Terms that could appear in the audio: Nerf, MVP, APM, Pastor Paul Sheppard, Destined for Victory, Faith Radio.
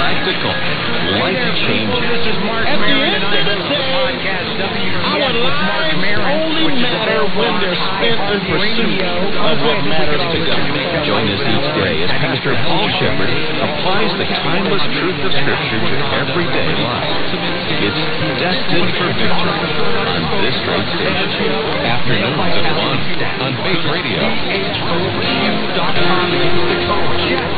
practical, life-changing. At the end of the day, our lives only matter when they're spent in pursuit of what matters to God. Join us each day as Pastor Paul Sheppard applies the timeless truth of Scripture to everyday life. It's Destined for Victory on this great station. Afternoons at 1 on Faith Radio.